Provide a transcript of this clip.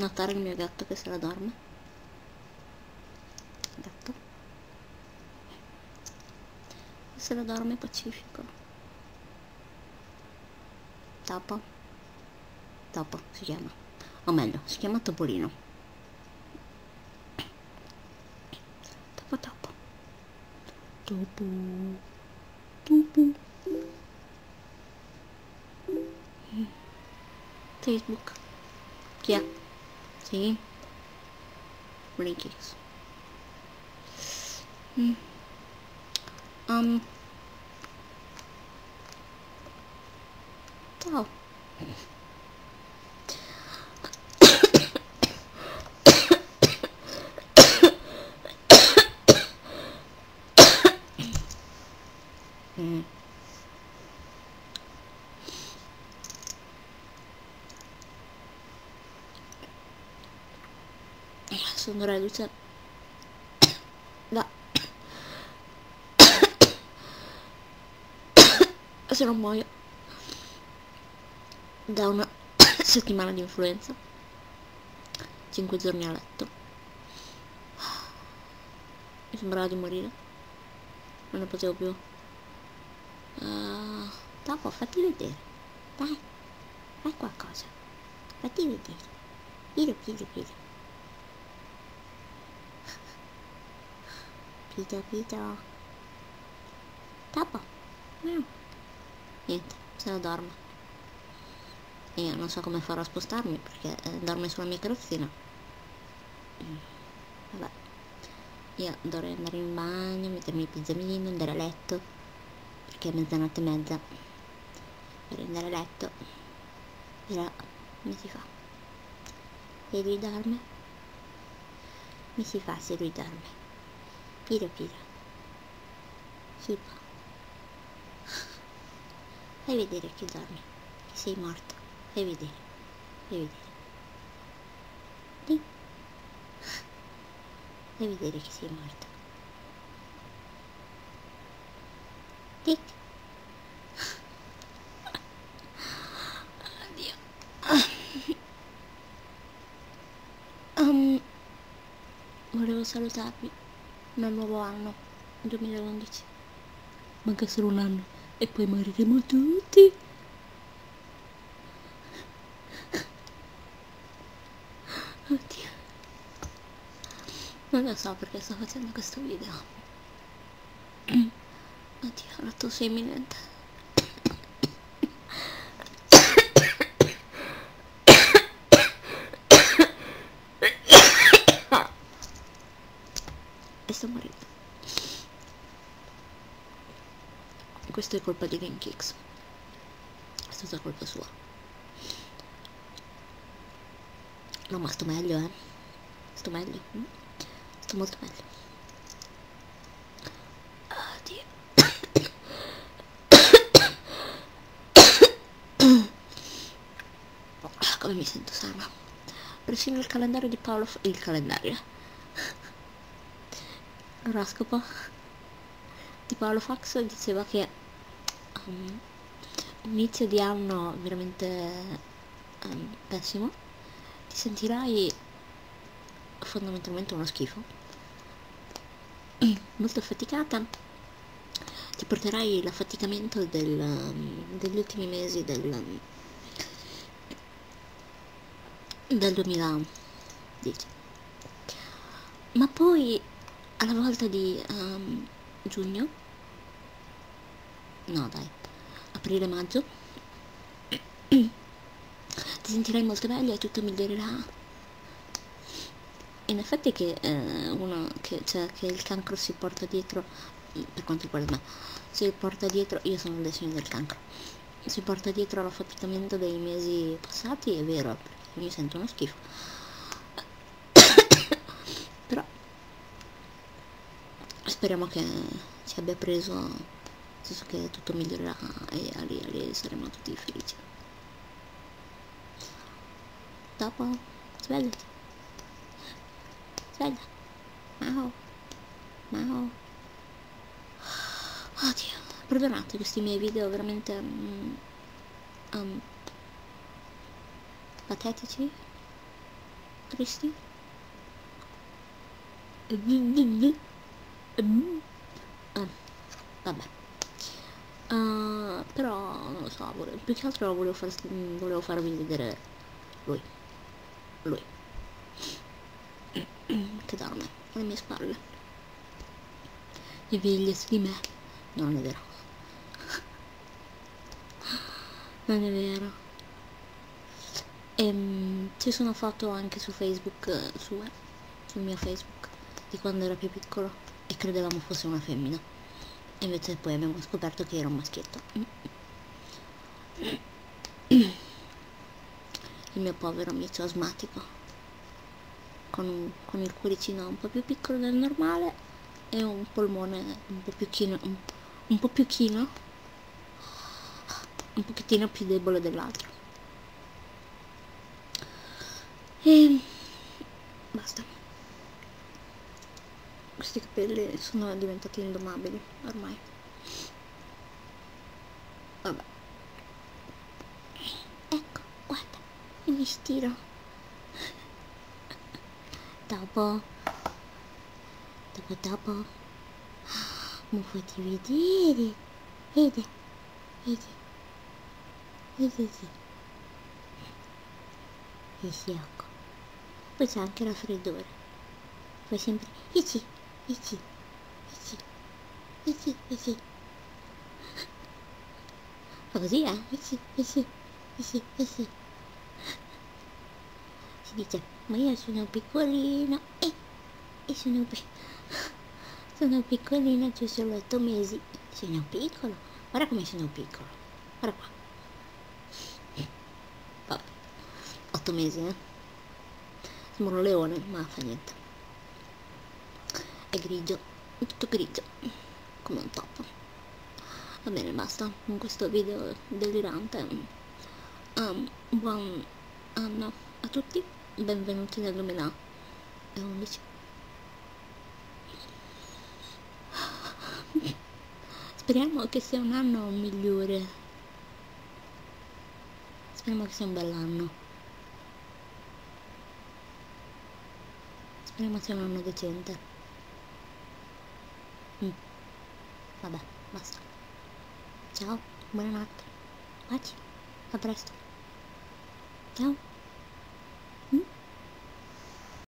notare il mio gatto che se la dorme. Gatto se la dorme pacifico. Topo, Topo si chiama, o meglio si chiama Topolino. Topo, Topo, Topo, Topo. Facebook. ¿Quién? Sí. Rinkix. Chao. Sono reduce da se non muoio da una settimana di influenza, 5 giorni a letto, mi sembrava di morire, non ne potevo più. Dopo fatti vedere, dai, fai qualcosa, fatti vedere, piglio. Pito. Topo. Niente, se ne dorme. Io non so come farò a spostarmi perché dorme sulla mia carrozzina. Vabbè. Io dovrei andare in bagno, mettermi il pigiamino, andare a letto. Perché è mezzanotte e mezza. Per andare a letto. Però mi si fa. Se lui dorme. Mi si fa se lui dorme. Pira. Si fa. Fai vedere che dormi. Che sei morto. Fai vedere. Dì. Fai vedere che sei morto. Dì. Oddio. Volevo salutarvi. Nel nuovo anno 2011 manca solo un anno e poi moriremo tutti. Oddio, non lo so perché sto facendo questo video. Oddio, la tosse imminente. Sto morendo. Questo è colpa di Rinkix. È stata colpa sua. No, ma sto meglio, eh. Sto meglio. Sto molto meglio. Oddio. Come mi sento sana. Persino il calendario di Paolo Fox. Il calendario. L'oroscopo di Paolo Fox diceva che inizio di anno veramente pessimo, ti sentirai fondamentalmente uno schifo, molto affaticata, ti porterai l'affaticamento degli ultimi mesi del 2010, ma poi alla volta di giugno, no dai, aprile-maggio, ti sentirai molto meglio e tutto migliorerà. In effetti che cioè che il cancro si porta dietro, per quanto riguarda me, si porta dietro, io sono le segni del cancro, si porta dietro l'affaticamento dei mesi passati, è vero, perché mi sento uno schifo. Speriamo che ci abbia preso, nel senso che tutto migliorerà e lì saremo tutti felici. Dopo, svegliati. Sveglia. Mau. Oddio, perdonate questi miei video veramente patetici. triste. Vabbè, però non lo so, più che altro volevo farvi vedere lui che dorme alle mie spalle e veglia su di me. No, non è vero, non è vero. Ci sono foto anche su Facebook sue, sul mio Facebook, di quando era più piccolo e credevamo fosse una femmina e invece poi abbiamo scoperto che era un maschietto. Il mio povero amico asmatico con il cuoricino un po' più piccolo del normale e un polmone un po' più chino, un pochettino più debole dell'altro. E basta, questi capelli sono diventati indomabili ormai. Vabbè, ecco, guarda, io mi stiro. Dopo, mi fate vedere, vedi, e secco, poi c'è anche raffreddore, poi sempre, e sì, fa così, e sì, si dice, ma io sono piccolina e sono piccolina, c'ho solo 8 mesi, sono piccolo, guarda come sono piccolo, guarda qua. Vabbè, 8 mesi, sembra un leone, ma fa niente, è grigio, è tutto grigio come un topo. Va bene, basta con questo video delirante. Buon anno a tutti, benvenuti nel 2011. Speriamo che sia un anno migliore, speriamo che sia un bell'anno, speriamo sia un anno decente. Vabbè, basta, ciao, buonanotte, baci, a presto, ciao.